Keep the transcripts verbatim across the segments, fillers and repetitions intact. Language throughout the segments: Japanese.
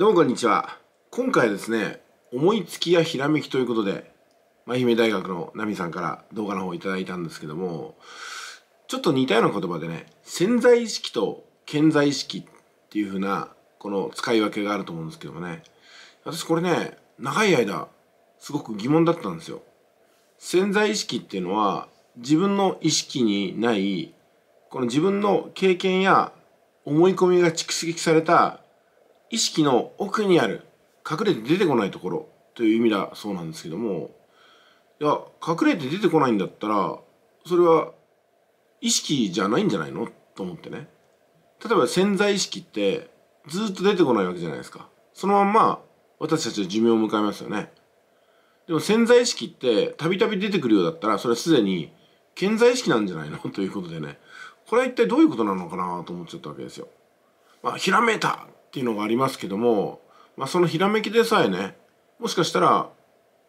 どうもこんにちは。今回ですね、思いつきやひらめきということで、まあ、愛媛大学のナミさんから動画の方をいただいたんですけども、ちょっと似たような言葉でね、潜在意識と顕在意識っていう風なこの使い分けがあると思うんですけどもね、私これね、長い間すごく疑問だったんですよ。潜在意識っていうのは自分の意識にないこの自分の経験や思い込みが蓄積された意識の奥にある隠れて出てこないところという意味だそうなんですけども、いや隠れて出てこないんだったらそれは意識じゃないんじゃないのと思ってね。例えば潜在意識ってずっと出てこないわけじゃないですか。そのまんま私たちは寿命を迎えますよね。でも潜在意識ってたびたび出てくるようだったらそれはすでに顕在意識なんじゃないのということでね、これは一体どういうことなのかなと思っちゃったわけですよ。まあひらめいたっていうのがありますけども、まあ、そのひらめきでさえね、もしかしたら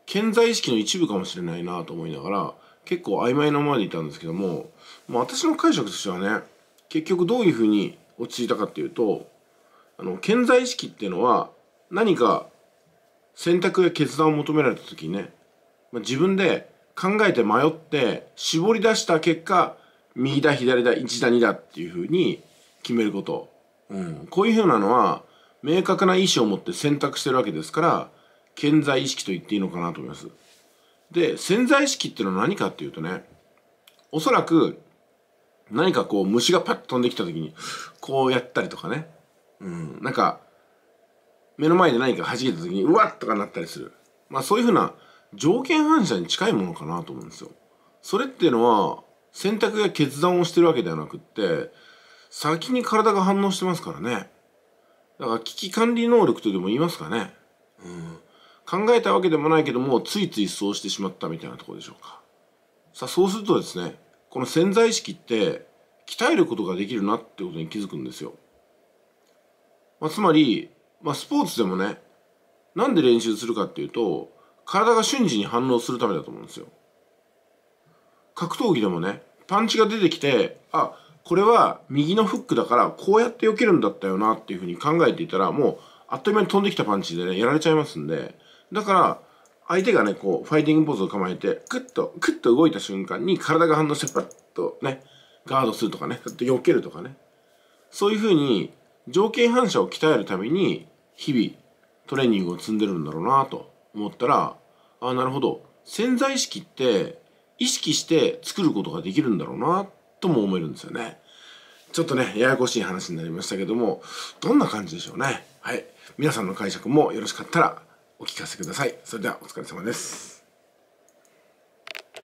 顕在意識の一部かもしれないなと思いながら結構曖昧なままでいたんですけども、まあ、私の解釈としてはね、結局どういうふうに落ち着いたかっていうと、あの顕在意識っていうのは何か選択や決断を求められた時にね、まあ、自分で考えて迷って絞り出した結果右だ左だいちだにだっていうふうに決めること。うん、こういうふうなのは明確な意思を持って選択してるわけですから、顕在意識と言っていいのかなと思います。で、潜在意識っていうのは何かっていうとね、おそらく何かこう虫がパッと飛んできた時にこうやったりとかね、うん、なんか目の前で何か弾けた時にうわっとかなったりする、まあ、そういうふうな条件反射に近いものかなと思うんですよ。それっていうのは選択や決断をしてるわけではなくって、先に体が反応してますからね。だから危機管理能力とでも言いますかね。うん、考えたわけでもないけどもついついそうしてしまったみたいなところでしょうか。さあそうするとですね、この潜在意識って鍛えることができるなってことに気づくんですよ。まあ、つまり、まあ、スポーツでもね、なんで練習するかっていうと体が瞬時に反応するためだと思うんですよ。格闘技でもね、パンチが出てきて、あこれは右のフックだからこうやって避けるんだったよなっていうふうに考えていたら、もうあっという間に飛んできたパンチでねやられちゃいますんで、だから相手がねこうファイティングポーズを構えてクッとクッと動いた瞬間に体が反応してパッとねガードするとかね、ちょっと避けるとかね、そういうふうに条件反射を鍛えるために日々トレーニングを積んでるんだろうなと思ったら、ああなるほど、潜在意識って意識して作ることができるんだろうなってとも思えるんですよね。ちょっとねややこしい話になりましたけども、どんな感じでしょうね。はい、皆さんの解釈もよろしかったらお聞かせください。それではお疲れ様です。